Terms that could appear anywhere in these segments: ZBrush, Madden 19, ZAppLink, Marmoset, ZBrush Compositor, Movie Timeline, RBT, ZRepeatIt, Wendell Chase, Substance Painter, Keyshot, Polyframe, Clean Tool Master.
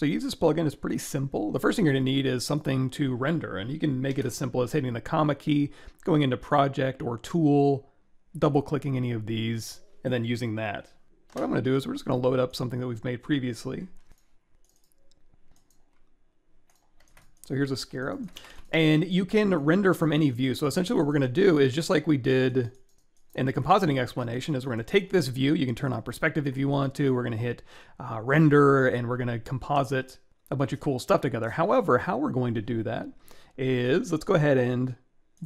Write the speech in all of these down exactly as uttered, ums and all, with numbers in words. So use this plugin, it's pretty simple. The first thing you're gonna need is something to render, and you can make it as simple as hitting the comma key, going into project or tool, double clicking any of these, and then using that. What I'm gonna do is we're just gonna load up something that we've made previously. So here's a scarab. And you can render from any view. So essentially what we're gonna do is just like we did in the compositing explanation is we're gonna take this view, you can turn on perspective if you want to, we're gonna hit uh, render, and we're gonna composite a bunch of cool stuff together. However, how we're going to do that is, let's go ahead and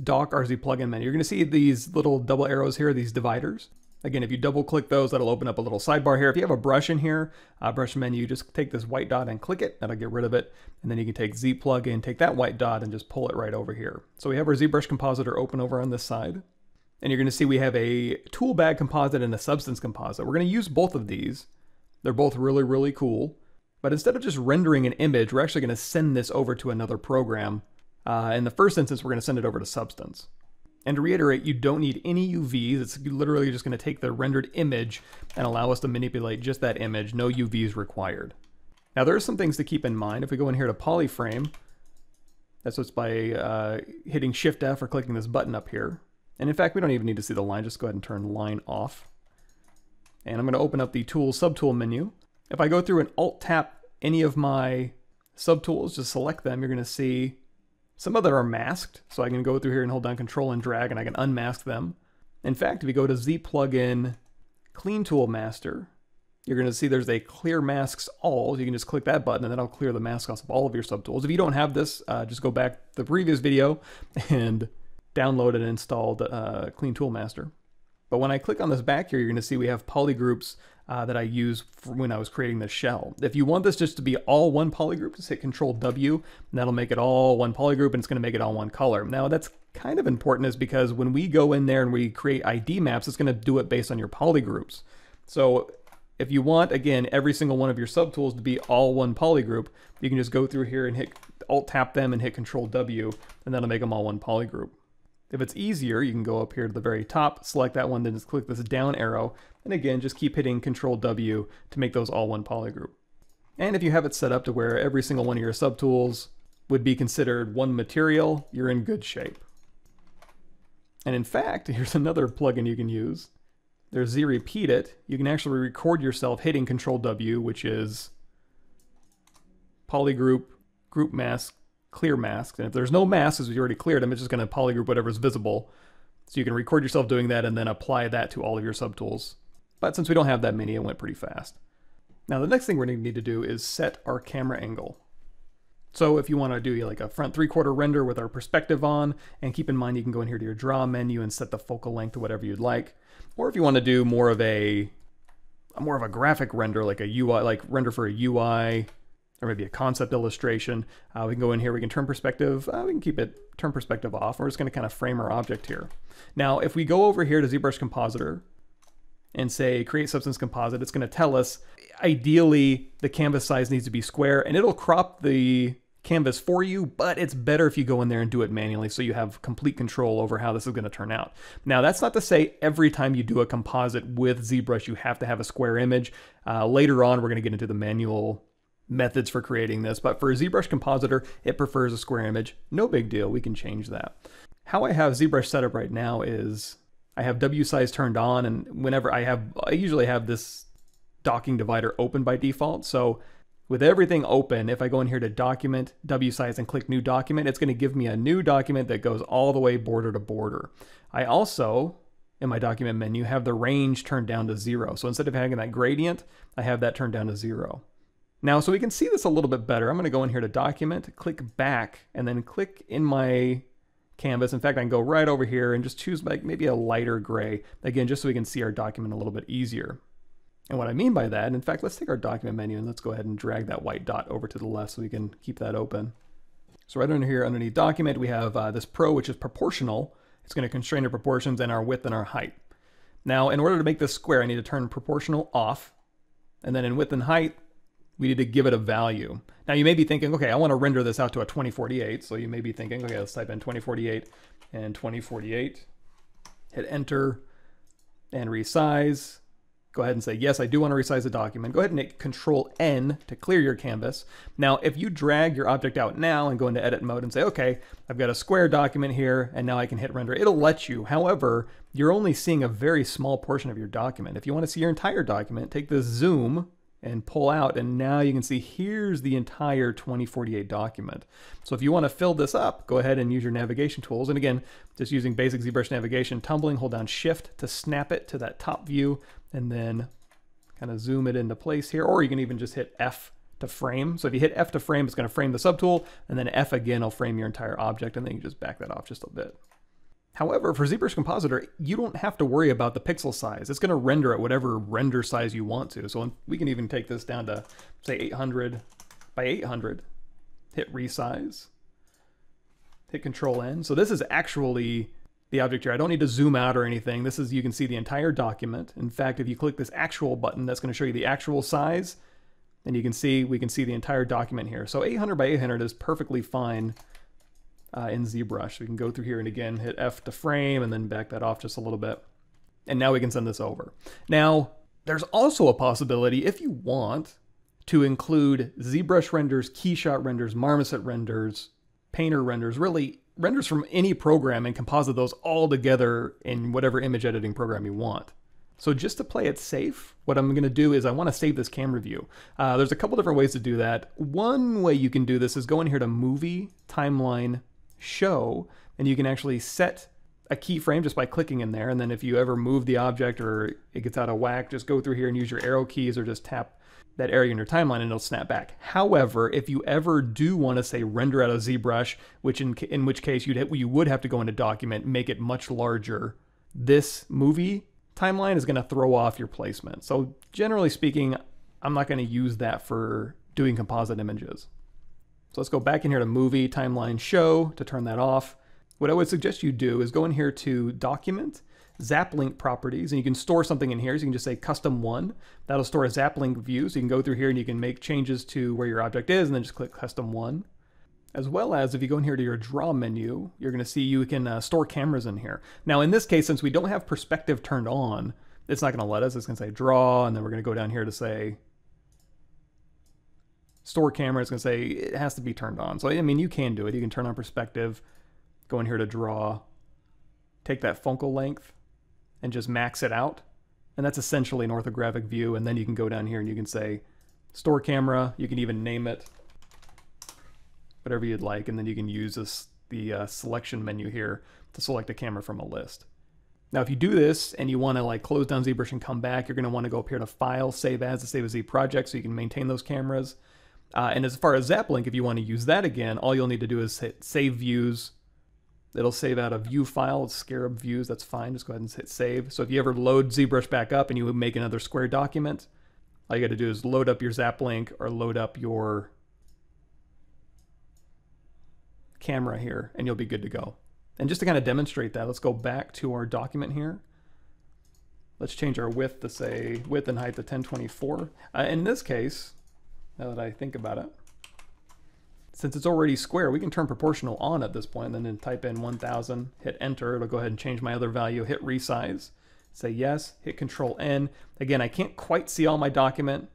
dock R Z plugin menu. You're gonna see these little double arrows here, these dividers. Again, if you double click those, that'll open up a little sidebar here. If you have a brush in here, uh, brush menu, just take this white dot and click it, that'll get rid of it. And then you can take Z plugin, take that white dot and just pull it right over here. So we have our ZBrush Compositor open over on this side. And you're gonna see we have a tool bag composite and a substance composite. We're gonna use both of these. They're both really, really cool. But instead of just rendering an image, we're actually gonna send this over to another program. Uh, in the first instance, we're gonna send it over to Substance. And to reiterate, you don't need any U Vs. It's literally just gonna take the rendered image and allow us to manipulate just that image, no U Vs required. Now there are some things to keep in mind. If we go in here to Polyframe, that's what's by uh, hitting Shift F or clicking this button up here. And in fact, we don't even need to see the line, just go ahead and turn line off. And I'm gonna open up the Tools Subtool menu. If I go through and Alt-Tap any of my subtools, just select them, you're gonna see some of them are masked. So I can go through here and hold down Control and drag, and I can unmask them. In fact, if you go to Z Plugin, Clean Tool Master, you're gonna see there's a Clear Masks All. You can just click that button and that'll clear the mask off of all of your subtools. If you don't have this, uh, just go back to the previous video and downloaded and installed uh, Clean Tool Master. But when I click on this back here, you're gonna see we have polygroups uh, that I use when I was creating this shell. If you want this just to be all one polygroup, just hit Control W, and that'll make it all one polygroup, and it's gonna make it all one color. Now that's kind of important is because when we go in there and we create I D maps, it's gonna do it based on your polygroups. So if you want, again, every single one of your subtools to be all one polygroup, you can just go through here and hit Alt-Tap them and hit Control W, and that'll make them all one polygroup. If it's easier, you can go up here to the very top, select that one, then just click this down arrow. And again, just keep hitting Control W to make those all one polygroup. And if you have it set up to where every single one of your subtools would be considered one material, you're in good shape. And in fact, here's another plugin you can use. There's ZRepeatIt. You can actually record yourself hitting Control W, which is polygroup, group mask, clear masks, and if there's no masks, as we already cleared them, it's just going to polygroup whatever's visible. So you can record yourself doing that and then apply that to all of your subtools. But since we don't have that many, it went pretty fast. Now the next thing we're going to need to do is set our camera angle. So if you want to do like a front three-quarter render with our perspective on, and keep in mind you can go in here to your draw menu and set the focal length to whatever you'd like, or if you want to do more of a more of a graphic render, like a U I, like render for a U I, or maybe a concept illustration. Uh, we can go in here, we can turn perspective, uh, we can keep it, turn perspective off. We're just gonna kind of frame our object here. Now, if we go over here to ZBrush Compositor and say, create substance composite, it's gonna tell us, ideally, the canvas size needs to be square, and it'll crop the canvas for you, but it's better if you go in there and do it manually so you have complete control over how this is gonna turn out. Now, that's not to say every time you do a composite with ZBrush, you have to have a square image. Uh, later on, we're gonna get into the manual methods for creating this, but for ZBrush Compositor, it prefers a square image. No big deal, we can change that. How I have ZBrush set up right now is I have W size turned on, and whenever I have, I usually have this docking divider open by default. So with everything open, if I go in here to document, W size, and click new document, it's gonna give me a new document that goes all the way border to border. I also, in my document menu, have the range turned down to zero. So instead of having that gradient, I have that turned down to zero. Now, so we can see this a little bit better, I'm gonna go in here to Document, click Back, and then click in my canvas. In fact, I can go right over here and just choose like maybe a lighter gray, again, just so we can see our document a little bit easier. And what I mean by that, in fact, let's take our document menu and let's go ahead and drag that white dot over to the left so we can keep that open. So right under here, underneath Document, we have uh, this Pro, which is proportional. It's gonna constrain our proportions and our width and our height. Now, in order to make this square, I need to turn proportional off, and then in width and height, we need to give it a value. Now you may be thinking, okay, I want to render this out to a twenty forty-eight. So you may be thinking, okay, let's type in twenty forty-eight and twenty forty-eight, hit enter and resize. go ahead and say, yes, I do want to resize the document. Go ahead and hit control N to clear your canvas. Now, if you drag your object out now and go into edit mode and say, okay, I've got a square document here, and now I can hit render, it'll let you. However, you're only seeing a very small portion of your document. If you want to see your entire document, take the zoom and pull out, and now you can see here's the entire twenty forty-eight document. So if you want to fill this up, go ahead and use your navigation tools. And again, just using basic ZBrush navigation, tumbling, hold down shift to snap it to that top view, and then kind of zoom it into place here. Or you can even just hit F to frame. So if you hit F to frame, it's going to frame the subtool, and then F again will frame your entire object, and then you just back that off just a bit. However, for ZBrush Compositor, you don't have to worry about the pixel size. It's going to render at whatever render size you want to. So we can even take this down to, say, eight hundred by eight hundred. Hit resize. Hit control N. So this is actually the object here. I don't need to zoom out or anything. This is, you can see the entire document. In fact, if you click this actual button, that's going to show you the actual size. And you can see, we can see the entire document here. So eight hundred by eight hundred is perfectly fine. Uh, in ZBrush. We can go through here and again hit F to frame and then back that off just a little bit. And now we can send this over. Now, there's also a possibility, if you want, to include ZBrush renders, Keyshot renders, Marmoset renders, Painter renders, really renders from any program, and composite those all together in whatever image editing program you want. So just to play it safe, what I'm going to do is I want to save this camera view. Uh, there's a couple different ways to do that. One way you can do this is go in here to Movie Timeline Show, and you can actually set a keyframe just by clicking in there. And then if you ever move the object or it gets out of whack, just go through here and use your arrow keys or just tap that area in your timeline and it'll snap back. However, if you ever do want to say render out of ZBrush, which in, in which case you'd you would have to go into document, make it much larger, this movie timeline is going to throw off your placement. So generally speaking, I'm not going to use that for doing composite images. So let's go back in here to Movie Timeline Show to turn that off. What I would suggest you do is go in here to Document, ZAppLink Properties, and you can store something in here. So you can just say Custom one. That'll store a ZAppLink view. So you can go through here and you can make changes to where your object is, and then just click Custom one. As well as if you go in here to your Draw menu, you're going to see you can uh, store cameras in here. Now in this case, since we don't have perspective turned on, it's not going to let us. It's going to say Draw, and then we're going to go down here to say Store camera. It's going to say it has to be turned on. So, I mean, you can do it. You can turn on perspective, go in here to draw, take that focal length and just max it out. And that's essentially an orthographic view. And then you can go down here and you can say store camera. You can even name it whatever you'd like. And then you can use this, the uh, selection menu here to select a camera from a list. Now, if you do this and you want to like close down ZBrush and come back, you're going to want to go up here to File, Save As to save as Z project so you can maintain those cameras. Uh, and as far as ZAppLink, if you want to use that again, all you'll need to do is hit Save Views. It'll save out a view file, it's Scarab Views, that's fine. Just go ahead and hit Save. So if you ever load ZBrush back up and you would make another square document, all you got to do is load up your ZAppLink or load up your camera here, and you'll be good to go. And just to kind of demonstrate that, let's go back to our document here. Let's change our width to say, width and height to ten twenty-four. Uh, in this case, now that I think about it, since it's already square, we can turn proportional on at this point, and then type in one thousand, hit enter, it'll go ahead and change my other value, hit resize, say yes, hit control N. Again, I can't quite see all my document,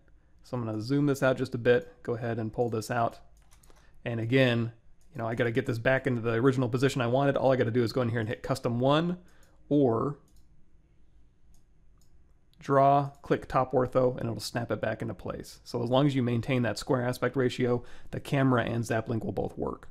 so I'm gonna zoom this out just a bit, go ahead and pull this out. And again, you know, I gotta get this back into the original position I wanted. All I gotta do is go in here and hit custom one, or draw, click top ortho, and it'll snap it back into place. So as long as you maintain that square aspect ratio, the camera and ZAppLink will both work.